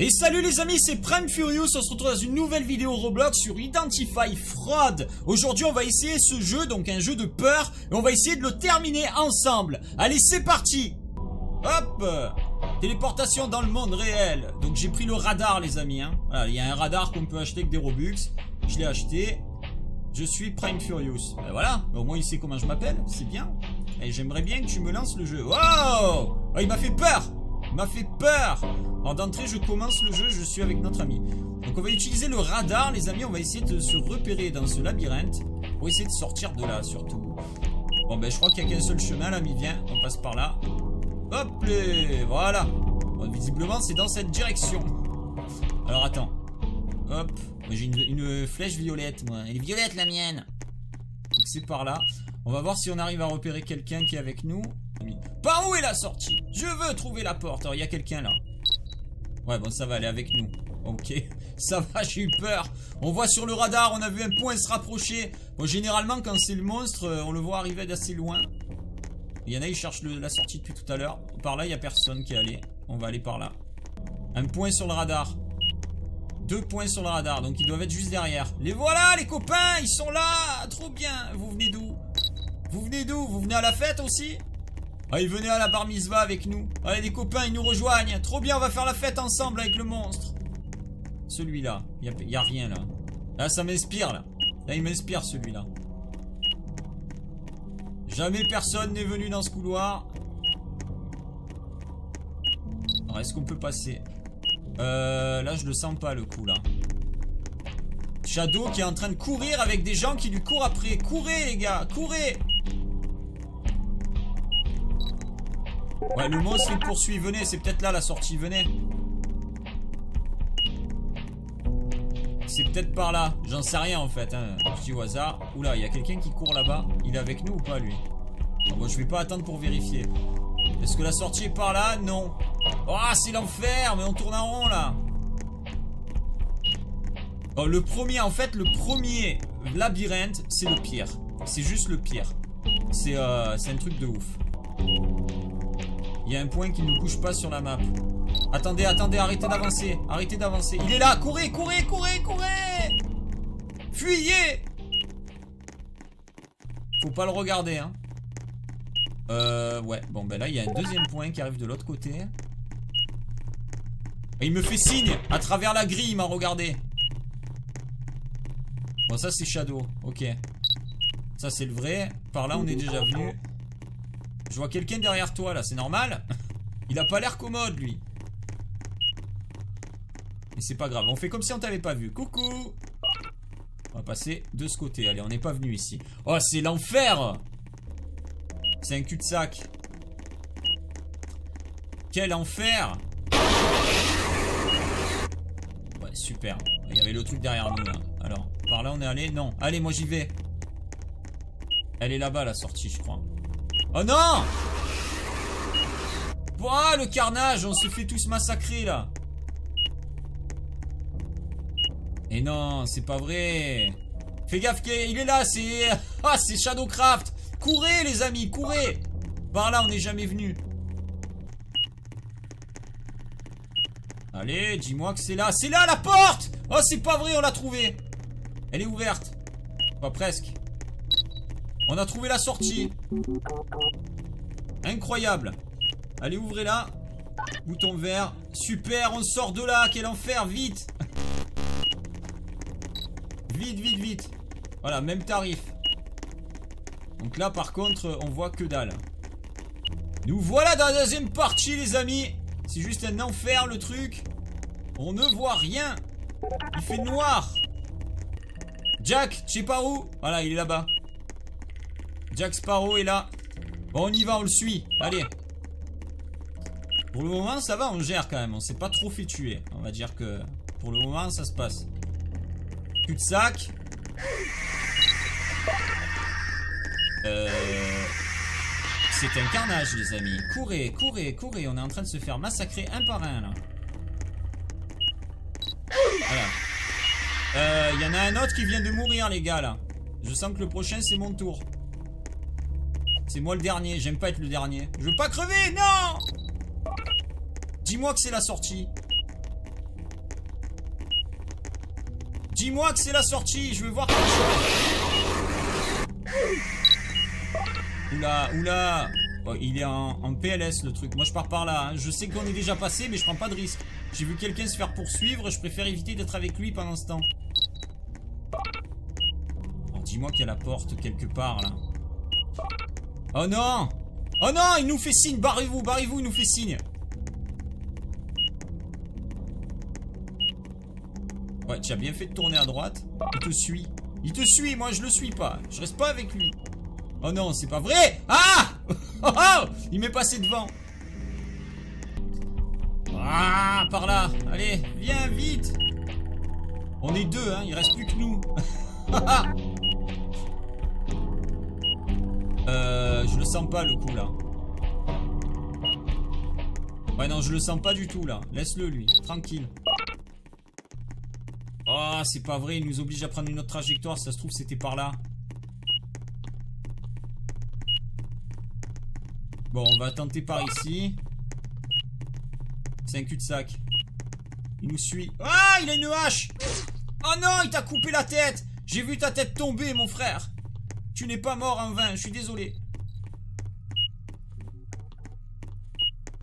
Et salut les amis, c'est Prime Furious, on se retrouve dans une nouvelle vidéo Roblox sur Identity Fraud. Aujourd'hui on va essayer ce jeu, donc un jeu de peur, et on va essayer de le terminer ensemble. Allez c'est parti. Hop, téléportation dans le monde réel. Donc j'ai pris le radar les amis, hein. Voilà, il y a un radar qu'on peut acheter avec des Robux. Je l'ai acheté, je suis Prime Furious. Ben voilà, au moins il sait comment je m'appelle, c'est bien. Et j'aimerais bien que tu me lances le jeu. Wow, oh, il m'a fait peur. Il m'a fait peur. Alors d'entrée je commence le jeu, je suis avec notre ami. Donc on va utiliser le radar les amis, on va essayer de se repérer dans ce labyrinthe pour essayer de sortir de là surtout. Bon ben je crois qu'il n'y a qu'un seul chemin l'ami, viens, on passe par là. Hop les, voilà. Bon, visiblement c'est dans cette direction. Alors attends. Hop, j'ai une flèche violette moi, elle est violette la mienne. Donc c'est par là. On va voir si on arrive à repérer quelqu'un qui est avec nous. Par où est la sortie? Je veux trouver la porte. Alors il y a quelqu'un là. Ouais bon ça va, elle est avec nous. Ok, ça va, j'ai eu peur. On voit sur le radar, on a vu un point se rapprocher. Bon généralement quand c'est le monstre, on le voit arriver d'assez loin. Il y en a, ils cherchent la sortie depuis tout à l'heure. Par là il n'y a personne qui est allé. On va aller par là. Un point sur le radar. Deux points sur le radar, donc ils doivent être juste derrière. Les voilà les copains, ils sont là. Trop bien, vous venez d'où? Vous venez d'où? Vous venez à la fête aussi? Allez, venez à la bar mitzvah avec nous. Allez, les copains, ils nous rejoignent. Trop bien, on va faire la fête ensemble avec le monstre. Celui-là, il n'y a rien là. Là, ça m'inspire là. Là, il m'inspire celui-là. Jamais personne n'est venu dans ce couloir. Alors, est-ce qu'on peut passer? Là, je le sens pas le coup là. Shadow qui est en train de courir avec des gens qui lui courent après. Courez les gars, courez! Ouais, le monstre il poursuit, venez, c'est peut-être là la sortie, venez. C'est peut-être par là, j'en sais rien en fait, hein. Petit au hasard. Oula, il y a quelqu'un qui court là-bas, il est avec nous ou pas lui? Bon, moi je vais pas attendre pour vérifier. Est-ce que la sortie est par là? Non. Ah, oh, c'est l'enfer, mais on tourne en rond là. Oh, le premier, en fait, le premier labyrinthe, c'est le pire. C'est juste le pire. C'est un truc de ouf. Il y a un point qui ne bouge pas sur la map. Attendez, attendez, arrêtez d'avancer. Arrêtez d'avancer. Il est là, courez, courez, courez, courez. Fuyez. Faut pas le regarder, hein. Ouais, bon ben là il y a un deuxième point qui arrive de l'autre côté. Et il me fait signe. À travers la grille, il m'a regardé. Bon ça c'est Shadow, ok. Ça c'est le vrai. Par là on est déjà venu. Je vois quelqu'un derrière toi là, c'est normal. Il a pas l'air commode lui. Mais c'est pas grave, on fait comme si on t'avait pas vu. Coucou. On va passer de ce côté, allez on n'est pas venu ici. Oh c'est l'enfer. C'est un cul-de-sac. Quel enfer. Ouais super. Il y avait le truc derrière nous là. Alors par là on est allé, non. Allez moi j'y vais. Elle est là-bas la sortie je crois. Oh non! Ouah, le carnage, on se fait tous massacrer là. Et non, c'est pas vrai. Fais gaffe, il est là, c'est... Ah, c'est Shadowcraft. Courez les amis, courez. Par là, on n'est jamais venu. Allez, dis-moi que c'est là. C'est là la porte. Oh, c'est pas vrai, on l'a trouvée. Elle est ouverte. Pas presque. On a trouvé la sortie. Incroyable. Allez, ouvrez-la. Bouton vert. Super, on sort de là. Quel enfer, vite. Vite, vite, vite. Voilà, même tarif. Donc là, par contre, on voit que dalle. Nous voilà dans la deuxième partie, les amis. C'est juste un enfer, le truc. On ne voit rien. Il fait noir. Jack, je sais pas où. Voilà, il est là-bas. Jack Sparrow est là. Bon on y va, on le suit, allez. Pour le moment ça va, on gère quand même. On s'est pas trop fait tuer. On va dire que pour le moment ça se passe. Cul-de-sac. C'est un carnage les amis. Courez, courez, courez. On est en train de se faire massacrer un par un là. Voilà. Il y en a un autre qui vient de mourir les gars là. Je sens que le prochain c'est mon tour. C'est moi le dernier, j'aime pas être le dernier. Je veux pas crever, non. Dis-moi que c'est la sortie. Dis-moi que c'est la sortie, je veux voir quelque chose. Oula, oula. Oh, il est en PLS le truc. Moi je pars par là, hein. Je sais qu'on est déjà passé, mais je prends pas de risque. J'ai vu quelqu'un se faire poursuivre, je préfère éviter d'être avec lui pendant ce temps. Oh, dis-moi qu'il y a la porte quelque part là. Oh non! Oh non, il nous fait signe, barrez-vous, barrez-vous, il nous fait signe. Ouais, tu as bien fait de tourner à droite. Il te suit, moi je le suis pas. Je reste pas avec lui. Oh non, c'est pas vrai. Ah oh, oh, il m'est passé devant. Ah, par là. Allez, viens, vite. On est deux, hein, il reste plus que nous. Je le sens pas le coup là. Ouais, non, je le sens pas du tout là. Laisse-le lui, tranquille. Oh, c'est pas vrai, il nous oblige à prendre une autre trajectoire. Si ça se trouve, c'était par là. Bon, on va tenter par ici. C'est un cul-de-sac. Il nous suit. Ah, il a une hache. Oh non, il t'a coupé la tête. J'ai vu ta tête tomber, mon frère. Tu n'es pas mort en vain, je suis désolé.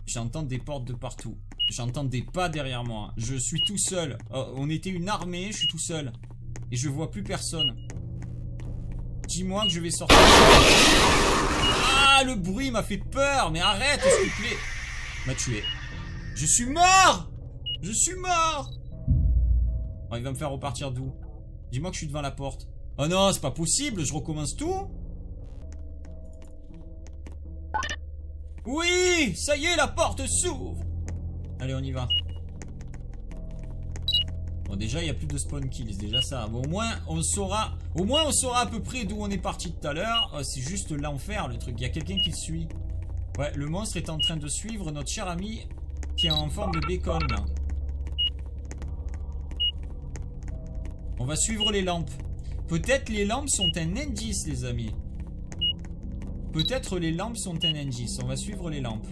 J'entends des portes de partout. J'entends des pas derrière moi. Je suis tout seul. Oh, on était une armée, je suis tout seul. Et je vois plus personne. Dis-moi que je vais sortir. Ah, le bruit m'a fait peur. Mais arrête, s'il te plaît. M'a tué. Je suis mort. Je suis mort. Oh, il va me faire repartir d'où? Dis-moi que je suis devant la porte. Oh non, c'est pas possible. Je recommence tout. Oui, ça y est, la porte s'ouvre. Allez, on y va. Bon, déjà, il n'y a plus de spawn kills. Déjà ça. Bon, au moins, on saura à peu près d'où on est parti tout à l'heure. Oh, c'est juste l'enfer, le truc. Il y a quelqu'un qui le suit. Ouais, le monstre est en train de suivre notre cher ami qui est en forme de bacon, là. On va suivre les lampes. Peut-être les lampes sont un indice, les amis. Peut-être les lampes sont un indice. On va suivre les lampes.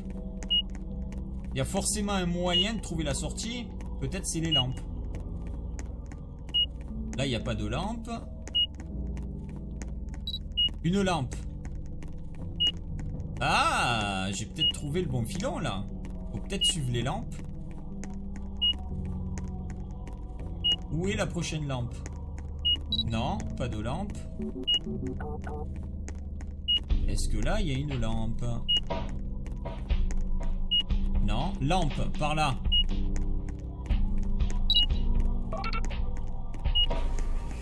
Il y a forcément un moyen de trouver la sortie. Peut-être c'est les lampes. Là, il n'y a pas de lampe. Une lampe. Ah, j'ai peut-être trouvé le bon filon, là. Faut peut-être suivre les lampes. Où est la prochaine lampe? Non, pas de lampe. Est-ce que là, il y a une lampe? Non, lampe, par là.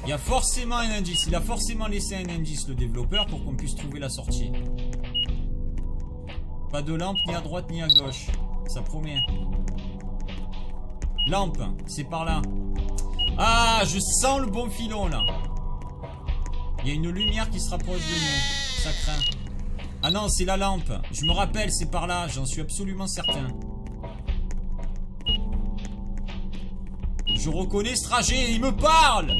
Il y a forcément un indice. Il a forcément laissé un indice, le développeur, pour qu'on puisse trouver la sortie. Pas de lampe, ni à droite, ni à gauche. Ça promet. Lampe, c'est par là. Ah, je sens le bon filon, là. Il y a une lumière qui se rapproche de nous. Ça craint. Ah non, c'est la lampe. Je me rappelle, c'est par là. J'en suis absolument certain. Je reconnais ce trajet. Il me parle.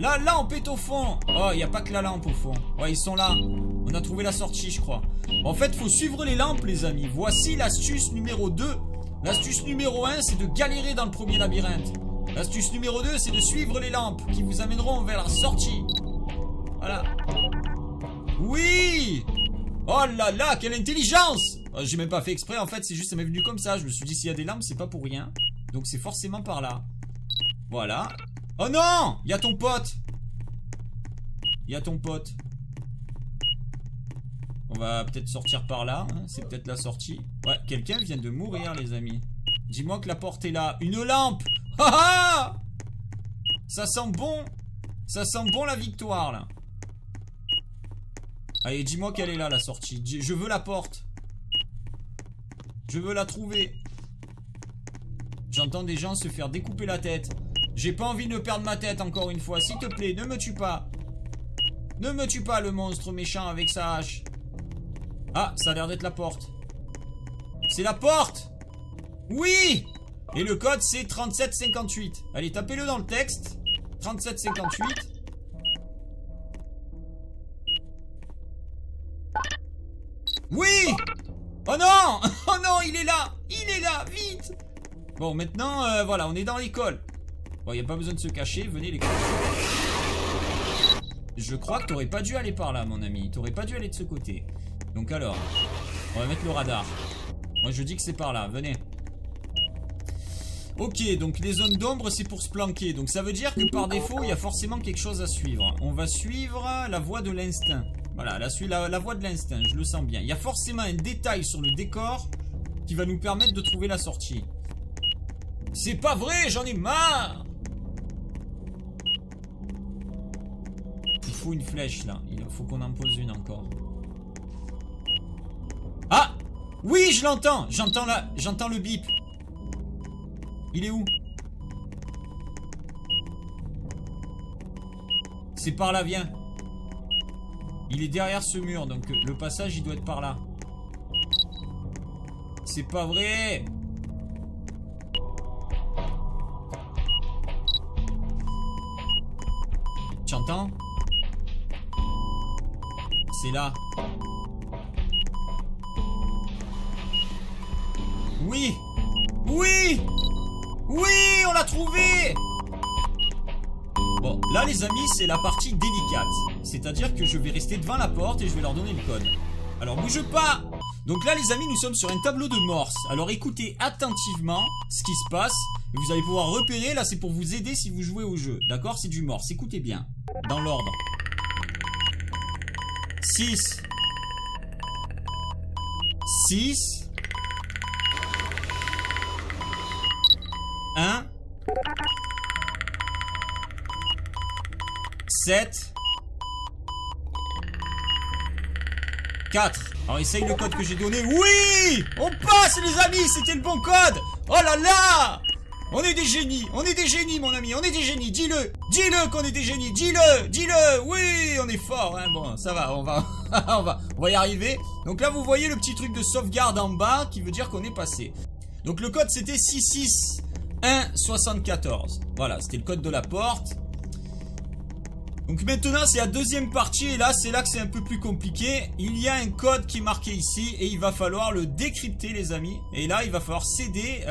La lampe est au fond. Oh, il n'y a pas que la lampe au fond. Ouais, ils sont là. On a trouvé la sortie, je crois. En fait, il faut suivre les lampes, les amis. Voici l'astuce numéro 2. L'astuce numéro 1, c'est de galérer dans le premier labyrinthe. L'astuce numéro 2, c'est de suivre les lampes qui vous amèneront vers la sortie. Voilà. Oui! Oh là là, quelle intelligence! J'ai même pas fait exprès, en fait, c'est juste ça m'est venu comme ça. Je me suis dit, s'il y a des lampes, c'est pas pour rien. Donc c'est forcément par là. Voilà. Oh non! Il y a ton pote! Il y a ton pote. On va peut-être sortir par là, hein. C'est peut-être la sortie. Ouais, quelqu'un vient de mourir, les amis. Dis-moi que la porte est là. Une lampe! Ah ah! Ça sent bon! Ça sent bon la victoire, là. Allez, dis-moi qu'elle est là, la sortie. Je veux la porte. Je veux la trouver. J'entends des gens se faire découper la tête. J'ai pas envie de perdre ma tête encore une fois. S'il te plaît, ne me tue pas. Ne me tue pas, le monstre méchant avec sa hache. Ah, ça a l'air d'être la porte. C'est la porte. Oui. Et le code, c'est 3758. Allez, tapez-le dans le texte. 3758. Oui! Oh non, il est là! Il est là, vite! Bon, maintenant, voilà, on est dans l'école. Bon, il n'y a pas besoin de se cacher, venez les... Je crois que t'aurais pas dû aller par là, mon ami. T'aurais pas dû aller de ce côté. Donc alors, on va mettre le radar. Moi, je dis que c'est par là, venez. Ok, donc les zones d'ombre, c'est pour se planquer. Donc ça veut dire que par défaut, il y a forcément quelque chose à suivre. On va suivre la voie de l'instinct. Voilà, la voie de l'instinct, je le sens bien. Il y a forcément un détail sur le décor qui va nous permettre de trouver la sortie. C'est pas vrai, j'en ai marre. Il faut une flèche, là. Il faut qu'on en pose une encore. Ah! Oui, je l'entends! J'entends le bip. Il est où? C'est par là, viens. Il est derrière ce mur, donc le passage, il doit être par là. C'est pas vrai! J'entends? C'est là. Oui. Oui. Oui, on l'a trouvé. Bon, là les amis, c'est la partie délicate. C'est-à-dire que je vais rester devant la porte et je vais leur donner le code. Alors bouge pas. Donc là les amis, nous sommes sur un tableau de Morse. Alors écoutez attentivement ce qui se passe. Vous allez pouvoir repérer, là c'est pour vous aider si vous jouez au jeu. D'accord, c'est du Morse, écoutez bien. Dans l'ordre. 6 6 1 7 4. Alors essaye le code que j'ai donné. Oui, on passe les amis, c'était le bon code. Oh là là, on est des génies. On est des génies mon ami, on est des génies. Dis-le, dis-le qu'on est des génies, dis-le, dis-le. Oui, on est fort, hein. Bon, ça va, on va on va y arriver. Donc là vous voyez le petit truc de sauvegarde en bas qui veut dire qu'on est passé. Donc le code c'était 66174. Voilà, c'était le code de la porte. Donc maintenant c'est la deuxième partie. Et là c'est là que c'est un peu plus compliqué. Il y a un code qui est marqué ici et il va falloir le décrypter les amis. Et là il va falloir s'aider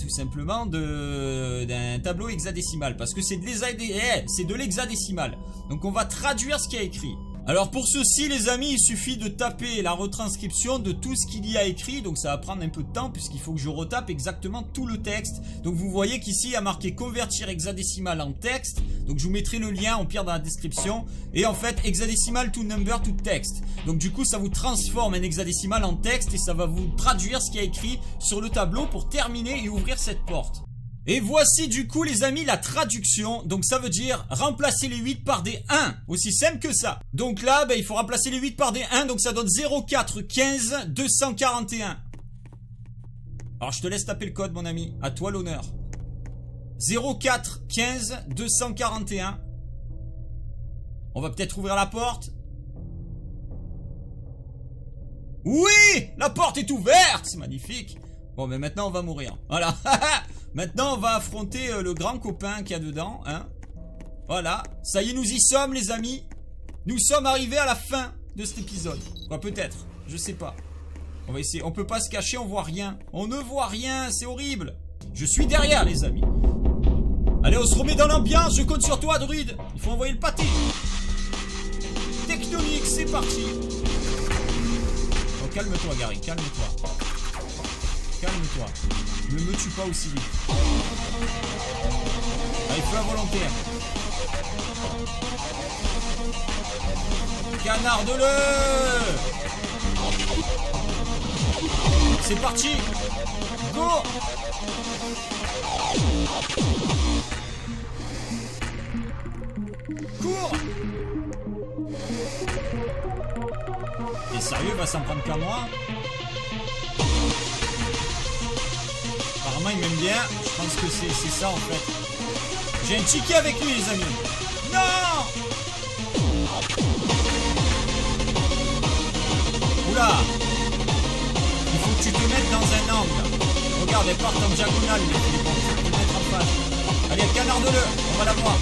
tout simplement d'un tableau hexadécimal. Parce que c'est de l'hexadécimal. Donc on va traduire ce qu'il y a écrit. Alors pour ceci les amis, il suffit de taper la retranscription de tout ce qu'il y a écrit. Donc ça va prendre un peu de temps puisqu'il faut que je retape exactement tout le texte. Donc vous voyez qu'ici il y a marqué convertir hexadécimal en texte. Donc je vous mettrai le lien au pire dans la description. Et en fait hexadécimal to number to texte. Donc du coup ça vous transforme un hexadécimal en texte. Et ça va vous traduire ce qu'il y a écrit sur le tableau pour terminer et ouvrir cette porte. Et voici du coup les amis la traduction. Donc ça veut dire remplacer les 8 par des 1. Aussi simple que ça. Donc là il faut remplacer les 8 par des 1. Donc ça donne 0 4 15 241. Alors je te laisse taper le code mon ami. À toi l'honneur. 0 4 15 241. On va peut-être ouvrir la porte. Oui, la porte est ouverte. C'est magnifique. Bon mais maintenant on va mourir. Voilà. Maintenant on va affronter le grand copain qu'il y a dedans hein. Voilà. Ça y est, nous y sommes les amis. Nous sommes arrivés à la fin de cet épisode. Enfin, peut-être, je sais pas. On va essayer, on peut pas se cacher, on voit rien. On ne voit rien, c'est horrible. Je suis derrière les amis. Allez on se remet dans l'ambiance, je compte sur toi druide. Il faut envoyer le pâté. Tectonique, c'est parti. Oh, calme-toi Gary, calme-toi. Calme-toi. Ne me tue pas aussi vite. Allez, feu involontaire. Canarde-le. C'est parti. Go. Cours. T'es sérieux, va s'en prendre qu'à moi. Il m'aime bien, je pense que c'est ça en fait. J'ai un ticket avec lui les amis. Non. Oula. Il faut que tu te mettes dans un angle. Regarde, elle part en diagonale, mais il est bon, il faut te mettre en face. Allez, canarde-le, on va la voir.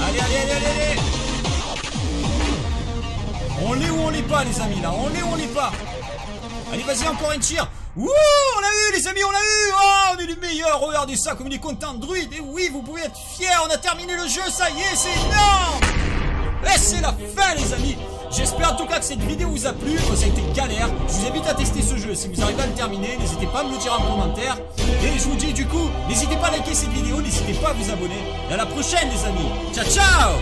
Allez, allez, allez, allez, allez. On l'est ou on l'est pas les amis là. On l'est ou on l'est pas. Allez, vas-y, encore une tire. Wouh, on l'a eu, les amis, on l'a eu. Oh, on est les meilleurs. Regardez ça, comme il est content, Druid. Et oui, vous pouvez être fiers. On a terminé le jeu, ça y est, c'est énorme. Et c'est la fin, les amis. J'espère en tout cas que cette vidéo vous a plu. Ça a été galère. Je vous invite à tester ce jeu. Si vous arrivez à le terminer, n'hésitez pas à me le dire en commentaire. Et je vous dis du coup, n'hésitez pas à liker cette vidéo, n'hésitez pas à vous abonner. Et à la prochaine, les amis. Ciao, ciao.